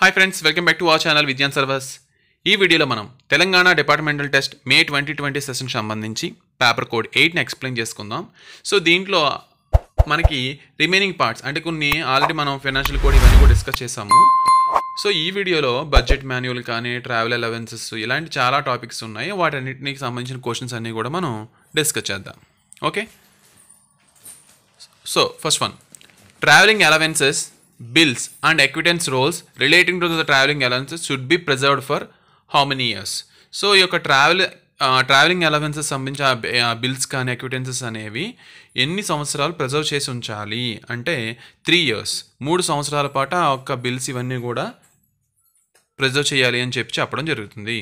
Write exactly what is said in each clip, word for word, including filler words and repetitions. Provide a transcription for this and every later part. High friends welcome back to our channel विज्ञान सर्वस video मन Telangana departmental test May twenty twenty session संबंधी paper code eight ने explain చేసుకుందాం। So దీంట్లో మనకి రిమైనింగ్ పార్ట్స్ అంటే కొన్ని ఆల్రెడీ మనం ఫైనాన్షియల్ కోడ్ ఇవన్నీ కూడా డిస్కస్ చేసాము। సో ఈ వీడియోలో బడ్జెట్ మాన్యువల్ కానీ ట్రావెల్ అలవెన్సెస్ ఇలాంటి చాలా టాపిక్స్ ఉన్నాయి, వాటన్నిటికి సంబంధించిన క్వశ్చన్స్ అన్నీ కూడా మనం డిస్కస్ చేద్దాం। Okay, so first one travelling allowances bills and acquittance rolls relating to the traveling allowances should be preserved for how many years? So yokka travel uh, traveling allowances sambandhincha uh, bills kaani acquittances anevi enni samvatsaralu preserve chesi unchali ante three years మూడు samvatsarala paata okka bills ivanni kuda preserve cheyali ani cheppi cheppadam jarugutundi।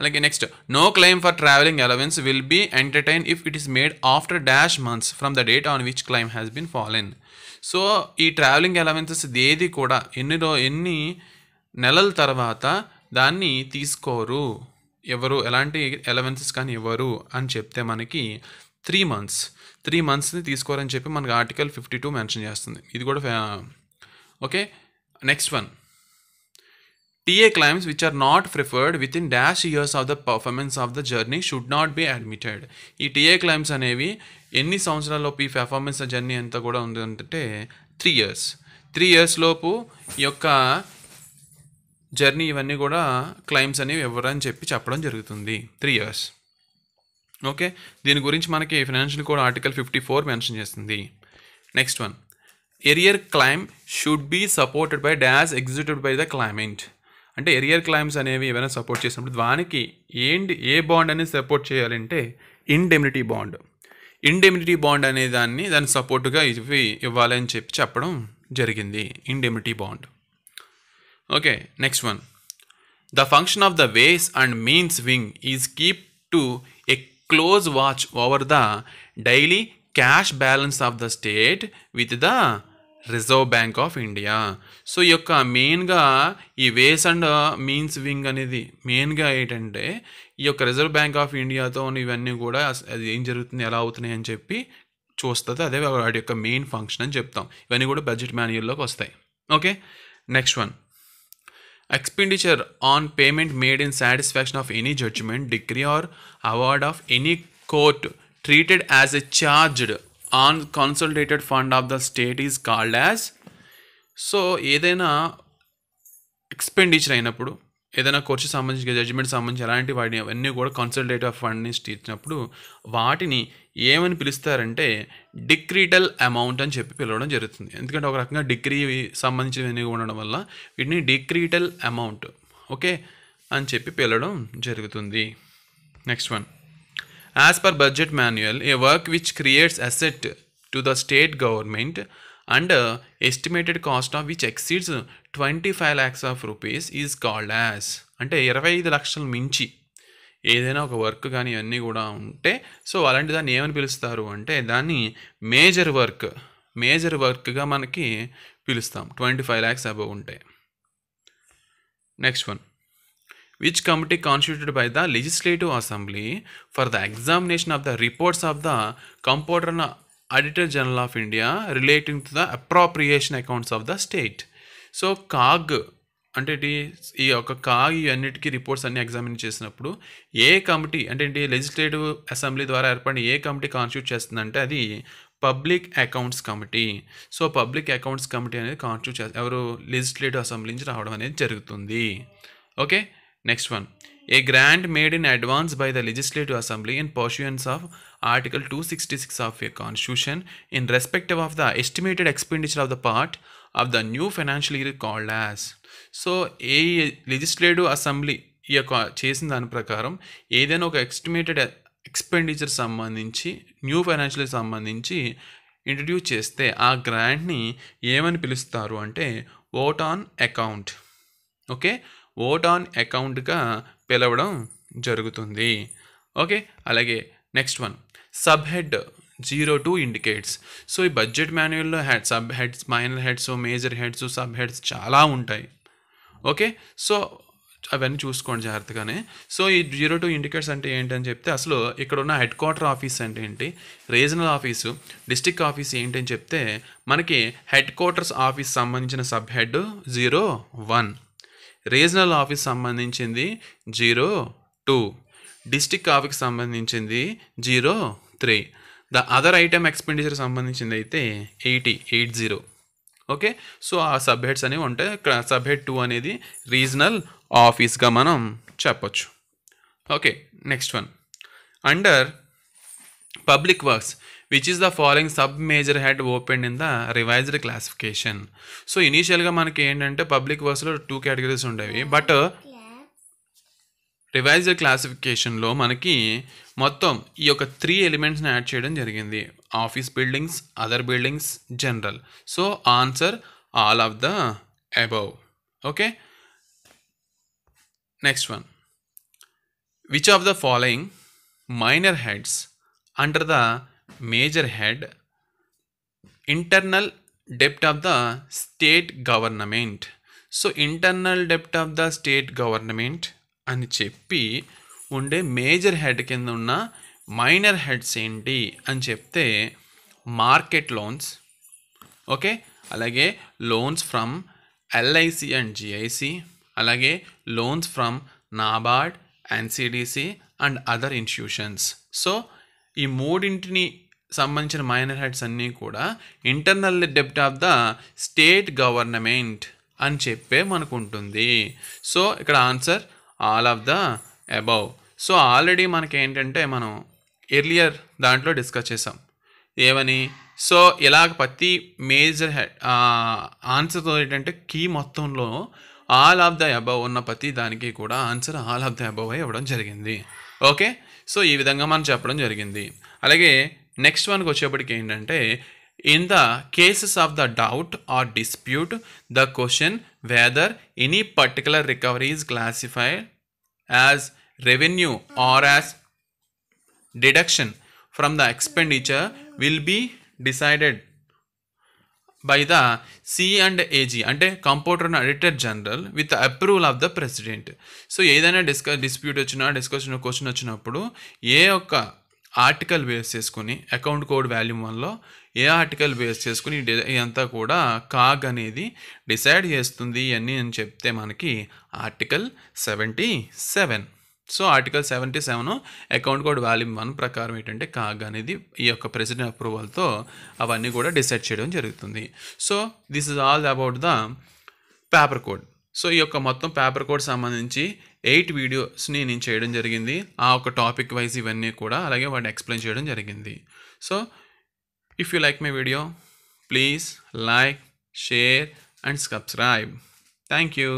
అలాగే next no claim for travelling allowance will be entertain if it is made after dash months from the date on which claim has been fallen. So ఈ travelling allowances ఏది కూడా ఎన్ని రో ఎన్ని నెలల తర్వాత దాన్ని తీసుకోరు, ఎవరు ఎలాంటి అలవెన్సెస్ కానీ ఎవరు అని చెప్తే మనకి త్రీ మంత్స్ త్రీ మంత్స్ని తీసుకోరని చెప్పి మనకి ఆర్టికల్ ఫిఫ్టీ టూ మెన్షన్ చేస్తుంది, ఇది కూడా okay. Next one T A claims which are not preferred within dash years of the performance of the journey should not be admitted. ఈ T A claims అనేవి ఎన్ని సంవత్సరాల లోపు ఈ పర్ఫార్మెన్స్ జర్నీ అంతా కూడా ఉంది అంటే త్రీ ఇయర్స్ త్రీ ఇయర్స్ లోపు ఈ యొక్క జర్నీ ఇవన్నీ కూడా క్లైమ్స్ అనేవి ఎవరని చెప్పి చెప్పడం జరుగుతుంది, త్రీ ఇయర్స్ ఓకే। దీని గురించి మనకి financial code article fifty four mention చేస్తుంది। Next one arrear claim should be supported by dash executed by the claimant అంటే ఎరియర్ క్లైమ్స్ అనేవి ఏమైనా సపోర్ట్ చేసినప్పుడు దానికి ఏంటి ఏ బాండ్ అనేది సపోర్ట్ చేయాలంటే ఇండెమ్నిటీ బాండ్ ఇండెమ్నిటీ బాండ్ అనే దాన్ని దాన్ని సపోర్టుగా ఇవి ఇవ్వాలని చెప్పి చెప్పడం జరిగింది, indemnity bond okay. Next one the function of the ways and means wing is keep to a close watch over the daily cash balance of the state with the reserve bank of India. So ఈ యొక్క మెయిన్గా ఈ వేస్ and means wing అనేది మెయిన్గా ఏంటంటే ఈ యొక్క reserve bank of ఇండియాతో ఇవన్నీ కూడా అది ఏం జరుగుతుంది ఎలా అవుతున్నాయి అని చెప్పి చూస్తుంది, అదే వాటి యొక్క మెయిన్ ఫంక్షన్ అని చెప్తాం, ఇవన్నీ కూడా బడ్జెట్ మాన్యువల్లోకి వస్తాయి okay. Next one expenditure on payment made in satisfaction of any judgement degree or award of any court treated as a charged on consolidated fund of the state is called as. So ఏదైనా expenditure అయినప్పుడు ఏదైనా court సంబంధించి judgement సంబంధించి అలాంటి వాటిని అవన్నీ కూడా consultative ఫండ్ని ఇచ్చినప్పుడు వాటిని ఏమని పిలుస్తారంటే డిక్రీటల్ అమౌంట్ అని చెప్పి పిలవడం జరుగుతుంది, ఎందుకంటే ఒక రకంగా డిగ్రీ సంబంధించినవన్నీ ఉండడం వల్ల వీటిని డిక్రీటల్ అమౌంట్ ఓకే అని చెప్పి పిలవడం జరుగుతుంది। Next one as per budget manual a work which creates asset to the state government under estimated cost of which exceeds twenty-five lakhs of rupees is called as ante ఇరవై ఐదు లక్షల మించి ఏదైనా ఒక వర్క్ కానీ అన్నీ కూడా ఉంటే సో అలాంటి దాన్ని ఏమని పిలుస్తారు అంటే దాన్ని మేజర్ వర్క్ మేజర్ వర్క్గా మనకి పిలుస్తాం, twenty-five lakhs above ఉంటాయి। Next one which committee constituted by the legislative assembly for the examination of the reports of the Comptroller and Auditor General of India relating to the appropriation accounts of the state. So CAG అంటే ఈ యొక్క CAG ఇవన్నిటికీ reports అన్ని examine చేసినప్పుడు ఏ committee అంటే legislative assembly ద్వారా ఏర్పడిన ఏ కమిటీ కాన్స్టిట్యూట్ చేస్తుందంటే అది public accounts committee. So public accounts committee అనేది కాన్స్టిట్యూట్ చేస్తారు, ఎవరు లెజిస్లేటివ్ అసెంబ్లీ నుంచి రావడం అనేది జరుగుతుంది okay. Next one, a grant made in advance by the Legislative Assembly in pursuance of Article two sixty-six of the Constitution in respect of the estimated expenditure of the part of the new financial year called as. So, a Legislative Assembly చేసిన దాని ప్రకారం ఏదైనా ఒక estimated expenditure సంబంధించి new financial year సంబంధించి introduce చేస్తే ఆ గ్రాంట్ని ఏమని పిలుస్తారు అంటే vote on account okay, vote on అకౌంట్గా పిలవడం జరుగుతుంది ఓకే। అలాగే next one sub head zero two indicates so ఈ బడ్జెట్ మాన్యువల్లో head sub heads minor heads major heads sub heads చాలా ఉంటాయి ఓకే, సో అవన్నీ చూసుకోండి జాగ్రత్తగానే। సో ఈ జీరో టూ ఇండికేట్స్ అంటే ఏంటని చెప్తే అసలు ఇక్కడ ఉన్న హెడ్ క్వార్టర్ ఆఫీస్ అంటే ఏంటి, రీజనల్ ఆఫీసు డిస్ట్రిక్ట్ ఆఫీస్ ఏంటని చెప్తే మనకి హెడ్ క్వార్టర్స్ ఆఫీస్ సంబంధించిన sub head zero one regional office సంబంధించింది జీరో టూ, డిస్ట్రిక్ట్ ఆఫీస్కి సంబంధించింది zero three. The other item expenditure సంబంధించింది అయితే eighty eight zero. Okay, so ఆ సబ్ హెడ్స్ అనేవి ఉంటాయి. సబ్ హెడ్ టూ అనేది రీజనల్ ఆఫీస్గా మనం చెప్పచ్చు. Okay, next one under public works which is the following sub major head open in the revised classification. So ఇనీషియల్గా మనకి ఏంటంటే పబ్లిక్ వర్క్స్లో టూ కేటగిరీస్ ఉండేవి, బట్ రివైజ్డ్ క్లాసిఫికేషన్లో మనకి మొత్తం ఈ యొక్క త్రీ ఎలిమెంట్స్ని యాడ్ చేయడం జరిగింది, office buildings, other buildings, general. So answer all of the above. Okay, next one which of the following minor heads under the major head internal డెప్ట్ of the state government. So internal డెప్ట్ of the state government అని చెప్పి ఉండే major head కింద ఉన్న minor heads ఏంటి అని చెప్తే market loans, okay, అలాగే loans from LIC and GIC, అలాగే loans from NABARD, NCDC and other institutions. So ఈ మూడింటిని సంబంధించిన మైనర్ హెడ్స్ అన్నీ కూడా internal డెప్ట్ of the state government అని చెప్పే మనకు ఉంటుంది. సో ఇక్కడ answer all of the above. So already మనకి ఏంటంటే మనం ఎర్లియర్ దాంట్లో డిస్కస్ చేసాం ఏమని. సో ఇలా ప్రతి మేజర్ హెడ్ ఆన్సర్తో ఏంటంటే కీ మొత్తంలో ఆల్ ఆఫ్ ద అబవ్ ఉన్న ప్రతి దానికి కూడా answer all of the above ఇవ్వడం జరిగింది. ఓకే, సో ఈ విధంగా మనం చెప్పడం జరిగింది. అలాగే నెక్స్ట్ వన్కి వచ్చేప్పటికి ఏంటంటే in the cases of the doubt or dispute the question whether any particular recovery is classified as revenue or as deduction from the expenditure will be decided by the C and AG అంటే comptroller and auditor general with approval of the president. So ఏదైనా డిస్క dispute వచ్చినా discussion question వచ్చినప్పుడు ఏ ఒక్క article base చేసుకుని account code volume వన్లో ఏ ఆర్టికల్ బేస్ చేసుకుని ఇదంతా కూడా కాగ్ అనేది డిసైడ్ చేస్తుంది ఇవన్నీ అని చెప్తే మనకి article seventy seven. So article seventy seven account code volume one ప్రకారం ఏంటంటే కాగ్ అనేది ఈ యొక్క ప్రెసిడెంట్ అప్రూవల్తో అవన్నీ కూడా డిసైడ్ చేయడం జరుగుతుంది. So this is all about the paper code. So ఈ యొక్క మొత్తం పేపర్ కోడ్ సంబంధించి ఎయిట్ వీడియోస్ని నేను చేయడం జరిగింది, ఆ ఒక టాపిక్ వైజ్ ఇవన్నీ కూడా అలాగే వాటిని ఎక్స్ప్లెయిన్ చేయడం జరిగింది. So if you like my video please like, share and subscribe. Thank you.